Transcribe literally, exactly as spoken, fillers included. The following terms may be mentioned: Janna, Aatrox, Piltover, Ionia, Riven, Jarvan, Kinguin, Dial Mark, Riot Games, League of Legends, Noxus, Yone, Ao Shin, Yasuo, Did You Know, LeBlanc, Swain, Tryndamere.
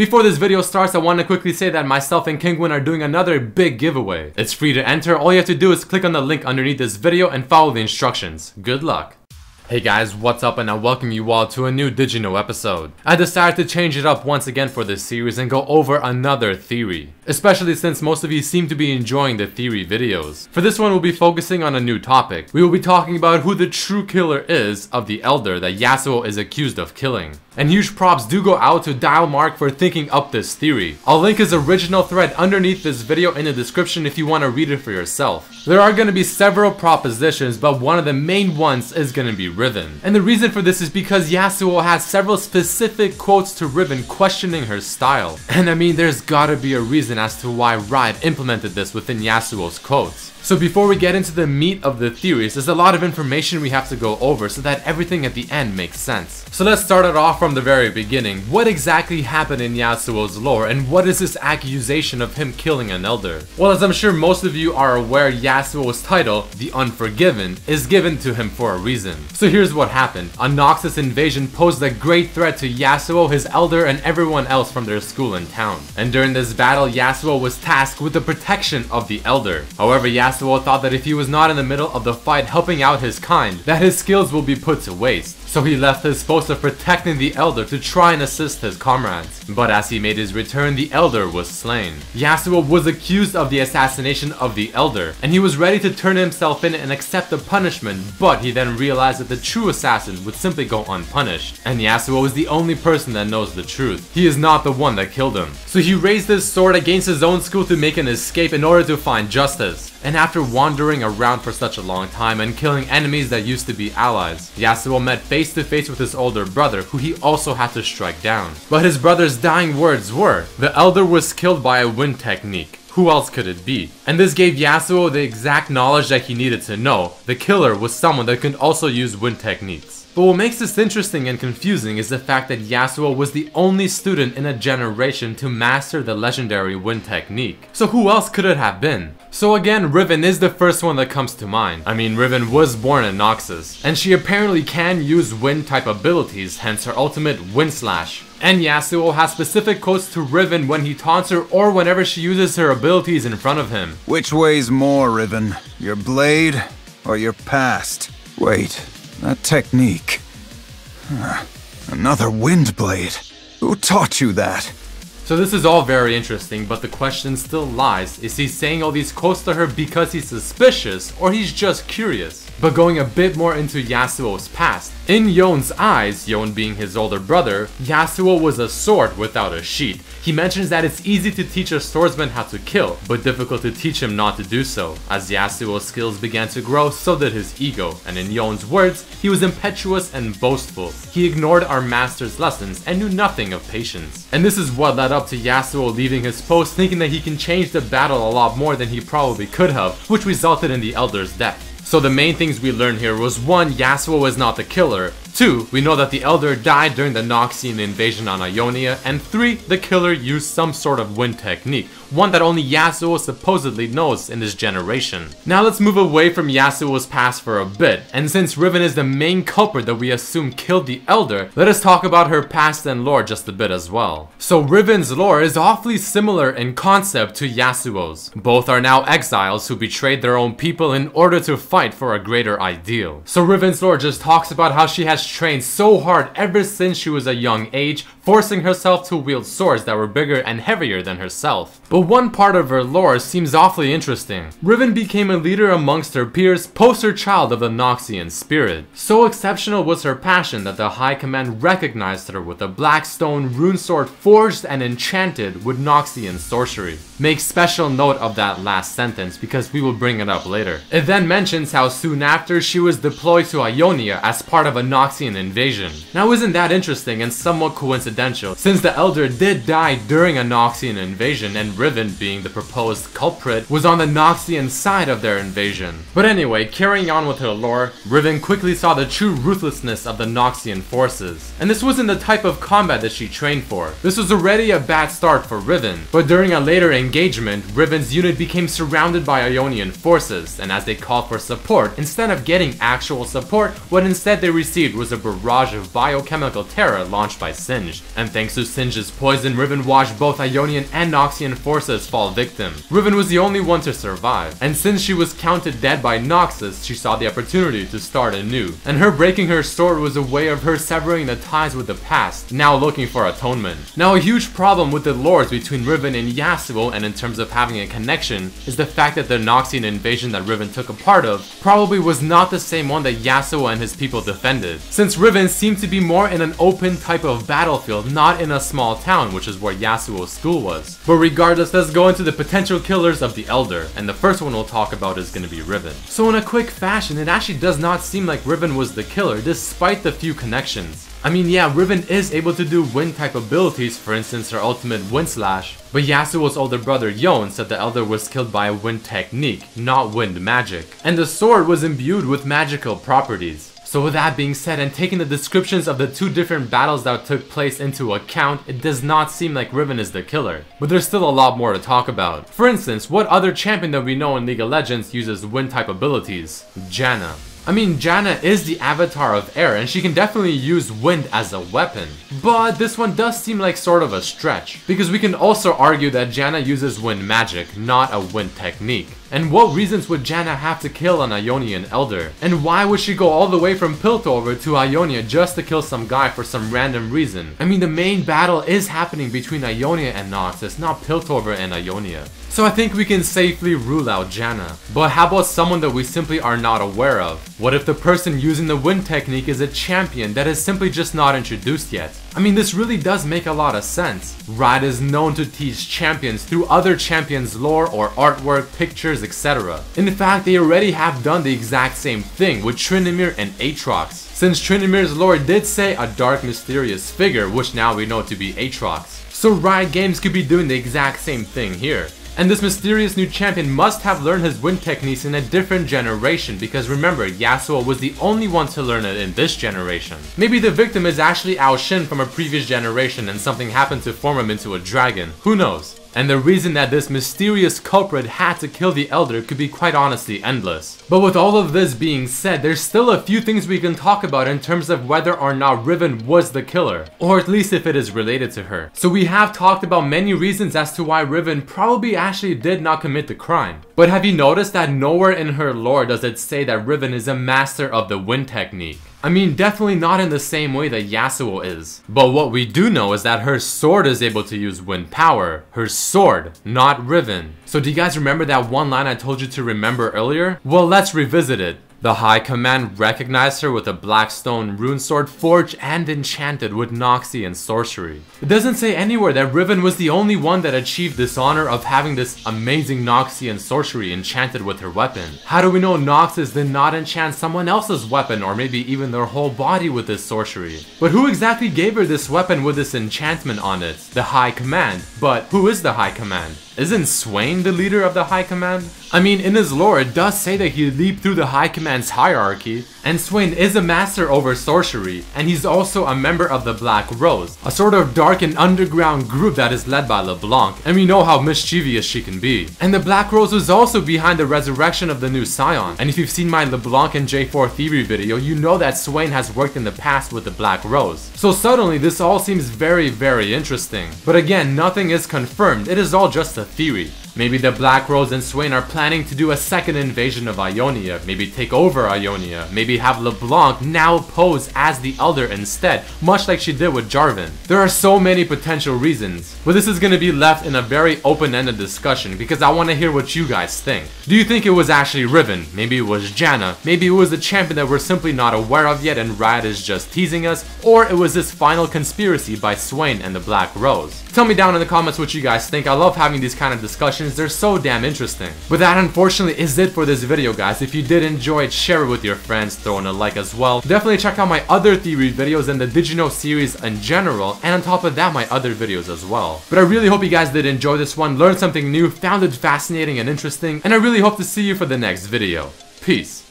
Before this video starts, I want to quickly say that myself and Kinguin are doing another big giveaway. It's free to enter, all you have to do is click on the link underneath this video and follow the instructions. Good luck! Hey guys, what's up, and I welcome you all to a new Did You Know episode. I decided to change it up once again for this series and go over another theory, especially since most of you seem to be enjoying the theory videos. For this one, we'll be focusing on a new topic. We will be talking about who the true killer is of the Elder that Yasuo is accused of killing. And huge props do go out to Dial Mark for thinking up this theory. I'll link his original thread underneath this video in the description if you want to read it for yourself. There are going to be several propositions, but one of the main ones is going to be Riven. And the reason for this is because Yasuo has several specific quotes to Riven questioning her style. And I mean, there's gotta be a reason as to why Riot implemented this within Yasuo's quotes. So before we get into the meat of the theories, there's a lot of information we have to go over so that everything at the end makes sense. So let's start it off from the very beginning. What exactly happened in Yasuo's lore, and what is this accusation of him killing an elder? Well, as I'm sure most of you are aware, Yasuo's title, the Unforgiven, is given to him for a reason. So here's what happened. A Noxus invasion posed a great threat to Yasuo, his elder, and everyone else from their school and town. And during this battle, Yasuo was tasked with the protection of the elder. However, Yasuo Yasuo thought that if he was not in the middle of the fight helping out his kind, that his skills will be put to waste. So he left his post of protecting the elder to try and assist his comrades. But as he made his return, the elder was slain. Yasuo was accused of the assassination of the elder, and he was ready to turn himself in and accept the punishment, but he then realized that the true assassin would simply go unpunished. And Yasuo is the only person that knows the truth. He is not the one that killed him. So he raised his sword against his own school to make an escape in order to find justice. And after wandering around for such a long time and killing enemies that used to be allies, Yasuo met face to face with his older brother, who he also had to strike down. But his brother's dying words were, "The elder was killed by a wind technique. Who else could it be?" And this gave Yasuo the exact knowledge that he needed to know. The killer was someone that could also use wind techniques. But what makes this interesting and confusing is the fact that Yasuo was the only student in a generation to master the legendary wind technique. So who else could it have been? So again, Riven is the first one that comes to mind. I mean, Riven was born in Noxus, and she apparently can use wind type abilities, hence her ultimate Wind Slash. And Yasuo has specific quotes to Riven when he taunts her or whenever she uses her abilities in front of him. "Which weighs more, Riven? Your blade or your past? Wait, that technique. Huh. Another wind blade. Who taught you that?" So this is all very interesting, but the question still lies, is he saying all these quotes to her because he's suspicious, or he's just curious? But going a bit more into Yasuo's past, in Yone's eyes, Yone being his older brother, Yasuo was a sword without a sheath. He mentions that it's easy to teach a swordsman how to kill, but difficult to teach him not to do so. As Yasuo's skills began to grow, so did his ego, and in Yone's words, he was impetuous and boastful. He ignored our master's lessons and knew nothing of patience. And this is what led up to Yasuo leaving his post, thinking that he can change the battle a lot more than he probably could have, which resulted in the elder's death. So the main things we learned here was, one, Yasuo is not the killer. Two, we know that the elder died during the Noxian invasion on Ionia. And three, the killer used some sort of wind technique, one that only Yasuo supposedly knows in this generation. Now let's move away from Yasuo's past for a bit, and since Riven is the main culprit that we assume killed the elder, let us talk about her past and lore just a bit as well. So Riven's lore is awfully similar in concept to Yasuo's. Both are now exiles who betrayed their own people in order to fight for a greater ideal. So Riven's lore just talks about how she has trained so hard ever since she was a young age, forcing herself to wield swords that were bigger and heavier than herself. But one part of her lore seems awfully interesting. Riven became a leader amongst her peers, poster child of the Noxian spirit. So exceptional was her passion that the High Command recognized her with a black stone rune sword forged and enchanted with Noxian sorcery. Make special note of that last sentence because we will bring it up later. It then mentions how soon after she was deployed to Ionia as part of a Noxian invasion. Now isn't that interesting and somewhat coincidental, since the elder did die during a Noxian invasion and Riven, being the proposed culprit, was on the Noxian side of their invasion. But anyway, carrying on with her lore, Riven quickly saw the true ruthlessness of the Noxian forces. And this wasn't the type of combat that she trained for. This was already a bad start for Riven, but during a later engagement, Riven's unit became surrounded by Ionian forces, and as they called for support, instead of getting actual support, what instead they received was a barrage of biochemical terror launched by Singed, and thanks to Singed's poison, Riven watched both Ionian and Noxian forces fall victim. Riven was the only one to survive, and since she was counted dead by Noxus, she saw the opportunity to start anew, and her breaking her sword was a way of her severing the ties with the past, now looking for atonement. Now, a huge problem with the lores between Riven and Yasuo, and in terms of having a connection, is the fact that the Noxian invasion that Riven took a part of probably was not the same one that Yasuo and his people defended, since Riven seemed to be more in an open type of battlefield, not in a small town, which is where Yasuo's school was. But regardless, let's go into the potential killers of the Elder, and the first one we'll talk about is going to be Riven. So in a quick fashion, it actually does not seem like Riven was the killer, despite the few connections. I mean, yeah, Riven is able to do wind type abilities, for instance her ultimate wind slash, but Yasuo's older brother Yone said the Elder was killed by a wind technique, not wind magic, and the sword was imbued with magical properties. So with that being said, and taking the descriptions of the two different battles that took place into account, it does not seem like Riven is the killer, but there's still a lot more to talk about. For instance, what other champion that we know in League of Legends uses wind type abilities? Janna. I mean, Janna is the avatar of air, and she can definitely use wind as a weapon, but this one does seem like sort of a stretch, because we can also argue that Janna uses wind magic, not a wind technique. And what reasons would Janna have to kill an Ionian elder? And why would she go all the way from Piltover to Ionia just to kill some guy for some random reason? I mean, the main battle is happening between Ionia and Noxus, not Piltover and Ionia. So I think we can safely rule out Janna. But how about someone that we simply are not aware of? What if the person using the wind technique is a champion that is simply just not introduced yet? I mean, this really does make a lot of sense. Riot is known to teach champions through other champions' lore or artwork, pictures, et cetera. In fact, they already have done the exact same thing with Tryndamere and Aatrox, since Tryndamere's lore did say a dark, mysterious figure, which now we know to be Aatrox. So Riot Games could be doing the exact same thing here. And this mysterious new champion must have learned his wind techniques in a different generation, because remember, Yasuo was the only one to learn it in this generation. Maybe the victim is actually Ao Shin from a previous generation, and something happened to form him into a dragon, who knows? And the reason that this mysterious culprit had to kill the Elder could be quite honestly endless. But with all of this being said, there's still a few things we can talk about in terms of whether or not Riven was the killer, or at least if it is related to her. So we have talked about many reasons as to why Riven probably actually did not commit the crime. But have you noticed that nowhere in her lore does it say that Riven is a master of the wind technique? I mean, definitely not in the same way that Yasuo is. But what we do know is that her sword is able to use wind power. Her sword, not Riven. So do you guys remember that one line I told you to remember earlier? Well, let's revisit it. The High Command recognized her with a black stone rune sword forged and enchanted with Noxian sorcery. It doesn't say anywhere that Riven was the only one that achieved this honor of having this amazing Noxian sorcery enchanted with her weapon. How do we know Noxus did not enchant someone else's weapon, or maybe even their whole body, with this sorcery? But who exactly gave her this weapon with this enchantment on it? The High Command. But who is the High Command? Isn't Swain the leader of the High Command? I mean, in his lore it does say that he leaped through the High Command's hierarchy, and Swain is a master over sorcery, and he's also a member of the Black Rose, a sort of dark and underground group that is led by LeBlanc, and we know how mischievous she can be. And the Black Rose was also behind the resurrection of the new Scion, and if you've seen my LeBlanc and J four Theory video, you know that Swain has worked in the past with the Black Rose. So suddenly this all seems very, very interesting. But again, nothing is confirmed, it is all just a theory. Maybe the Black Rose and Swain are planning to do a second invasion of Ionia, maybe take over Ionia, maybe have LeBlanc now pose as the Elder instead, much like she did with Jarvan. There are so many potential reasons, but this is going to be left in a very open-ended discussion, because I want to hear what you guys think. Do you think it was actually Riven? Maybe it was Janna? Maybe it was a champion that we're simply not aware of yet and Riot is just teasing us? Or it was this final conspiracy by Swain and the Black Rose? Tell me down in the comments what you guys think. I love having these kind of discussions. They're so damn interesting. But that unfortunately is it for this video, guys. If you did enjoy it, share it with your friends, throw in a like as well. Definitely check out my other theory videos and the Did You Know series in general, and on top of that my other videos as well. But I really hope you guys did enjoy this one, learned something new, found it fascinating and interesting, and I really hope to see you for the next video. Peace.